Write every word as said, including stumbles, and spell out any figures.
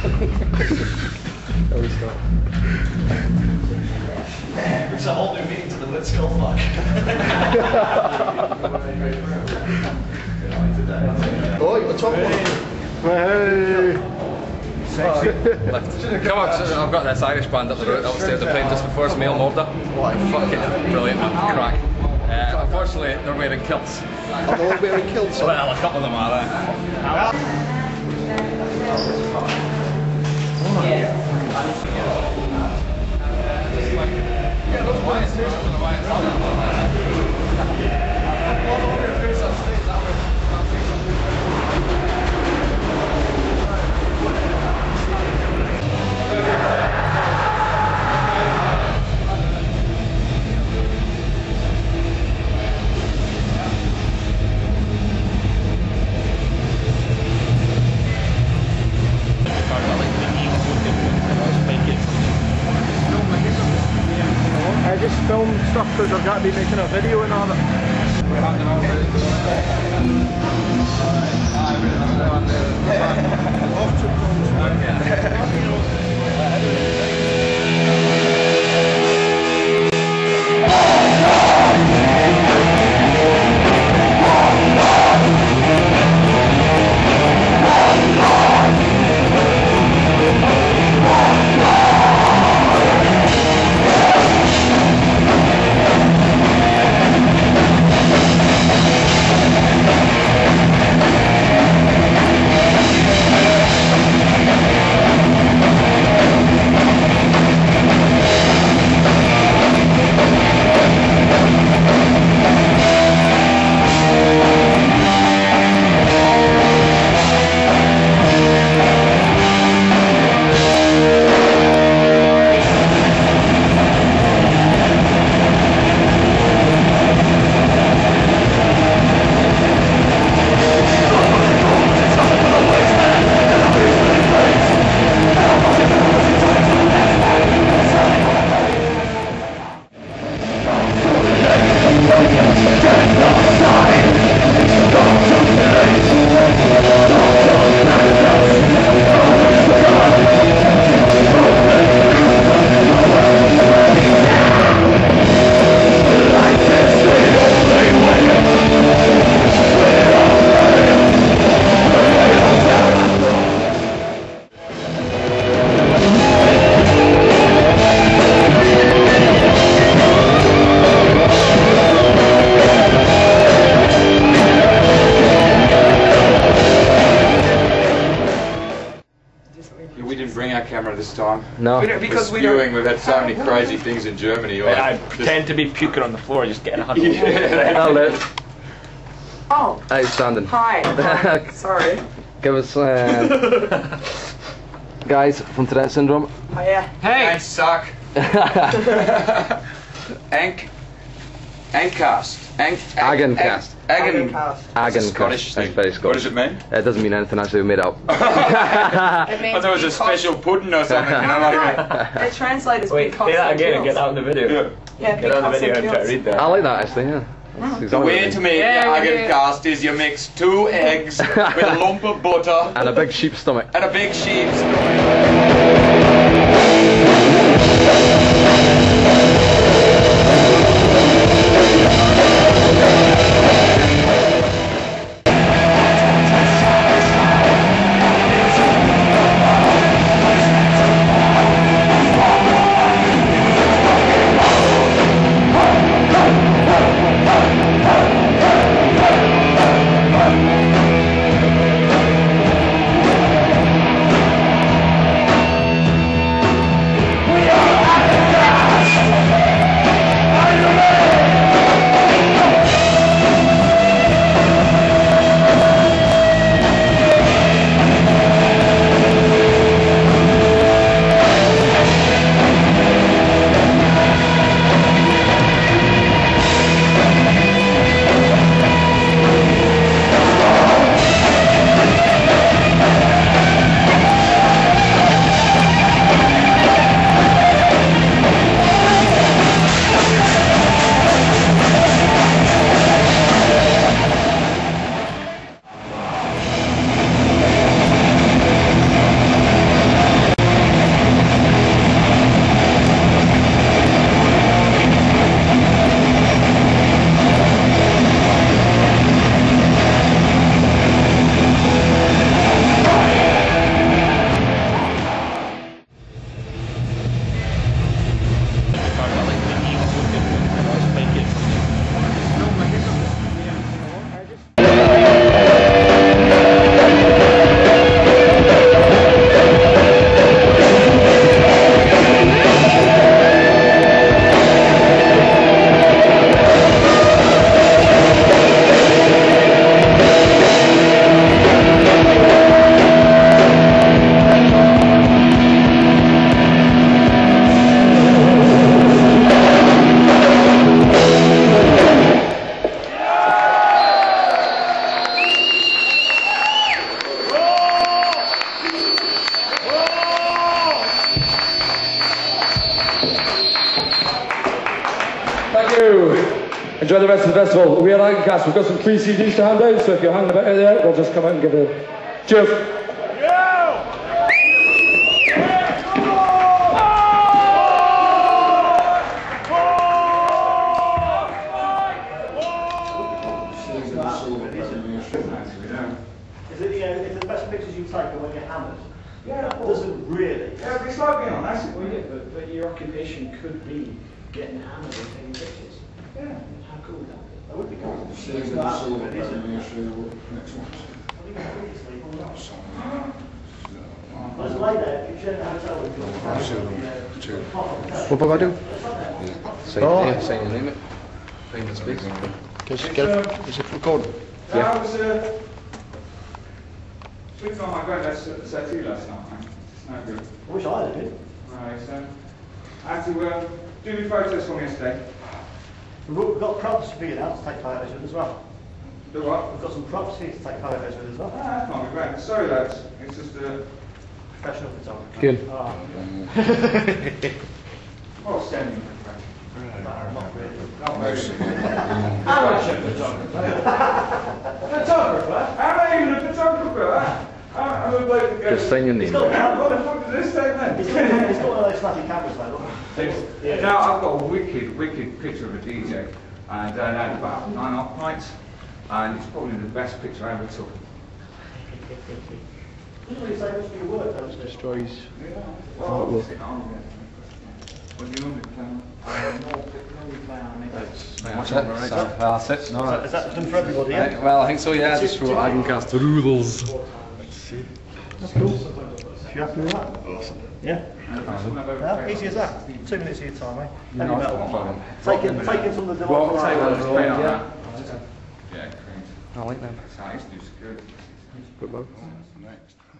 There's a whole new meaning to the Lidskill fuck. Oh, you're the top one. Hey. Sexy. Come on, I've got this Irish band up the road upstairs. They're playing just before it's Mail Murder. Fucking brilliant, man. Crack. Uh, unfortunately, they're wearing kilts. They're all wearing kilts. Well, a couple of them are there. Film stuff because I've got to be making a video and all that. No, we because we spewing. We've had so many crazy things in Germany. Or I pretend to be puking on the floor, just getting a huddle. Yeah. Oh, outstanding. Hi. Sorry. Give us, uh, guys from Tourette syndrome. Oh yeah. Hey. I suck. Ank. Agencast. Agencast. Agencast. Agencast. That's very Scottish. What does it mean? It doesn't mean anything, actually, we made it up. It means I thought it was a special pudding or something. No, no, no. It translates. Wait, say that again and get that on the video. Yeah, get on the video and try to read that. I like that, actually, yeah. Exactly. The way to make yeah, the Agencast is you mix two eggs with a lump of butter. And a big sheep's stomach. And a big sheep's stomach. enjoy the rest of the festival. We are Agencast. We've got some free C Ds to hand out, so if you're hanging about there, we'll just come out and give it a cheers. Could be getting hammered and taking pictures. Yeah. How cool would that be? That would be cool. Well, so it's not so bad, isn't it? Next one. I was like that. You turn the hotel with you. What did I do? Say your name. Say your speech. Just get it. Is it recorded? Yeah. I was uh, sleeping on my bed at thirty last night, man. It's no good. I wish I had it. Right, so. I had to uh, do my photos for me yesterday. We've got props for you now to take photos with as well. Do what? We've got some props for you to take photos with as well. Ah, that can't be great. Sorry lads, it's just a... professional photographer. Good. Oh, yeah. Well, standing professional. No, not really. Not very Amateur photographer. Photographer? I'm even a photographer. I'm a bloke that goes... Just saying your name. This thing, then. It's got one of those flashy cameras, though. Yeah. Now, I've got a wicked, wicked picture of a D J, and uh, I had about nine off nights, and it's probably the best picture I ever took. It destroys. Yeah. Well, well, when you're on the plan, I have more plan. That's that. That's it. No, is that done for everybody? Yeah? Uh, well, I think so. Yeah, just for Agencast rules. Let's see. That's cool. You happy with that? Awesome. Yeah? How easy is that? Two minutes of your time, eh? Yeah, no, no, taking taking from the device. Well, I'll take one. Well, yeah. Yeah, yeah, yeah, I like them. That's how I used to do security. Good luck. Next.